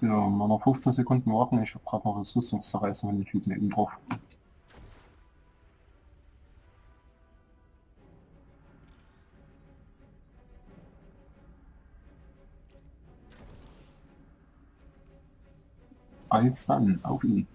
So, mal noch 15 Sekunden warten, ich habe gerade noch Ressourcen zu zerreißen, wenn die Typen eben drauf. Als dann, auf ihn.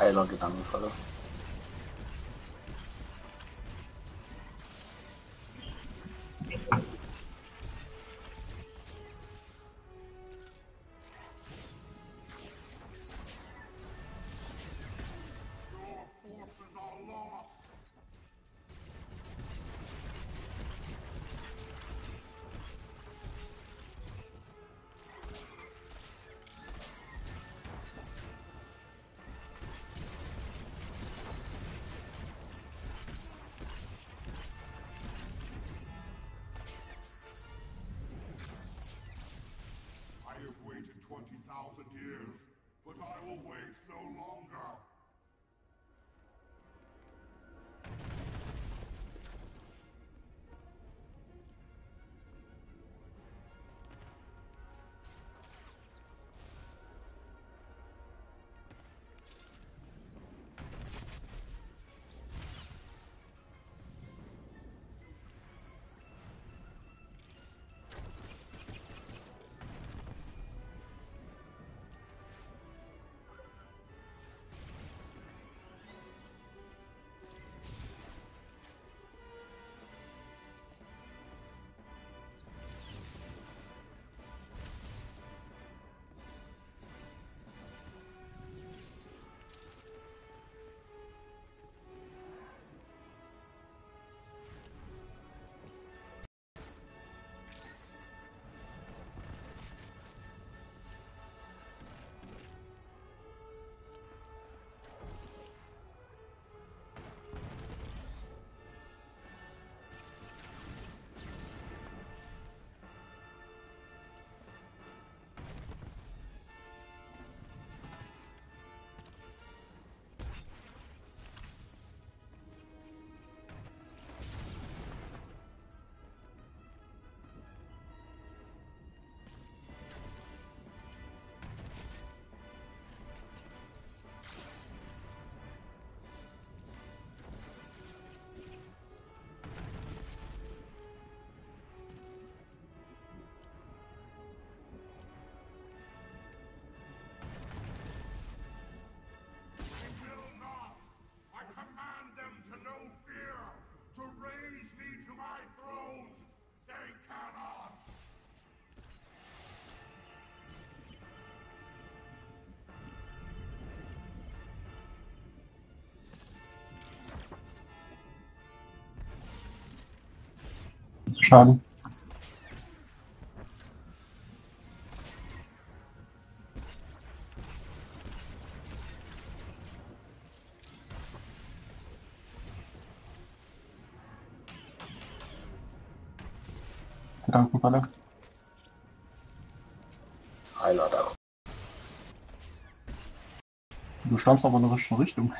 Heiler Gedankenfalle. But I will wait no longer. Schaden. Gedankenballer. Heiler da. Du standst aber in der richtigen Richtung.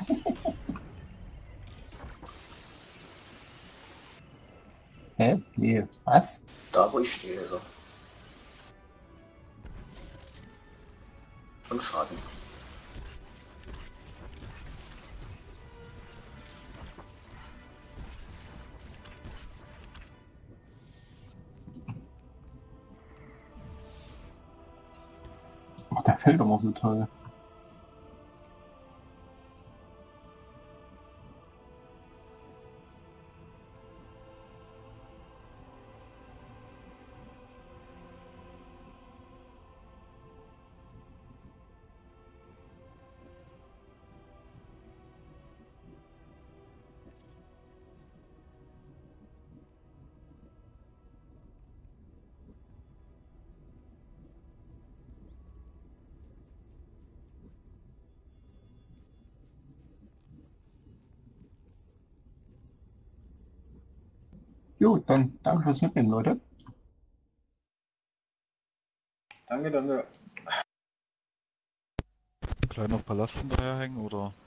Hä? Nee, was? Da wo ich stehe, so. Und Schaden. Ach, der fällt aber so toll. Gut, dann danke fürs Mitnehmen, Leute. Danke. Kleiner Palast hinterher hängen, oder?